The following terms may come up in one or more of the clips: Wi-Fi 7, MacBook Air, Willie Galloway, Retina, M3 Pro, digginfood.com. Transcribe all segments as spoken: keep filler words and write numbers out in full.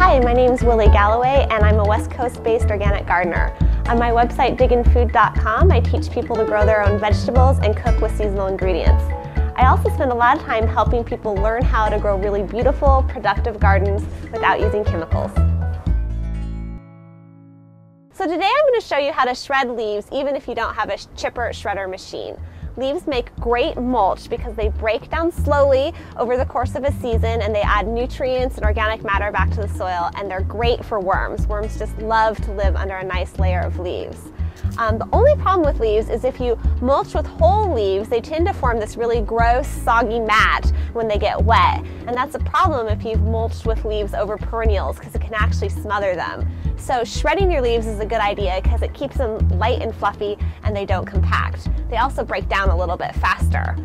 Hi, my name is Willie Galloway and I'm a West Coast-based organic gardener. On my website diggin food dot com, I teach people to grow their own vegetables and cook with seasonal ingredients. I also spend a lot of time helping people learn how to grow really beautiful, productive gardens without using chemicals. So today I'm going to show you how to shred leaves even if you don't have a chipper shredder machine. Leaves make great mulch because they break down slowly over the course of a season and they add nutrients and organic matter back to the soil, and they're great for worms. Worms just love to live under a nice layer of leaves. Um, the only problem with leaves is if you mulch with whole leaves, they tend to form this really gross, soggy mat when they get wet. And that's a problem if you've mulched with leaves over perennials because it can actually smother them. So shredding your leaves is a good idea because it keeps them light and fluffy and they don't compact. They also break down a little bit faster.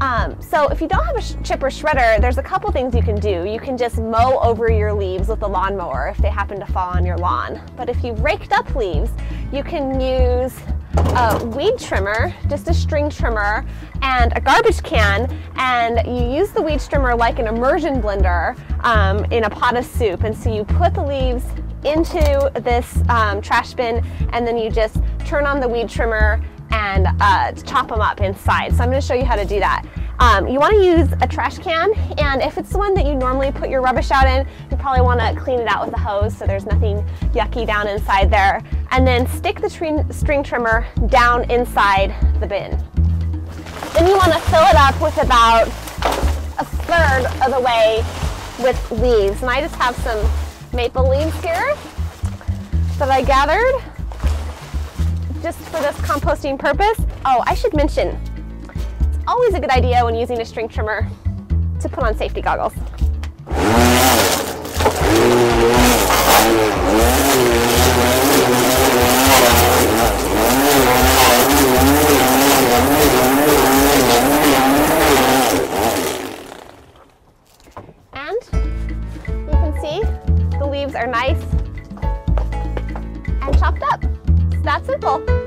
Um, so if you don't have a chipper shredder, there's a couple things you can do. You can just mow over your leaves with a lawnmower if they happen to fall on your lawn. But if you've raked up leaves, you can use a weed trimmer, just a string trimmer, and a garbage can, and you use the weed trimmer like an immersion blender um, in a pot of soup. And so you put the leaves into this um, trash bin, and then you just turn on the weed trimmer and uh, chop them up inside. So I'm going to show you how to do that. Um, you want to use a trash can, and if it's the one that you normally put your rubbish out in, you probably want to clean it out with a hose so there's nothing yucky down inside there. And then stick the string trimmer down inside the bin. Then you want to fill it up with about a third of the way with leaves. And I just have some maple leaves here that I gathered just for this composting purpose. Oh, I should mention, it's always a good idea when using a string trimmer to put on safety goggles. And you can see the leaves are nice and chopped up. It's that simple.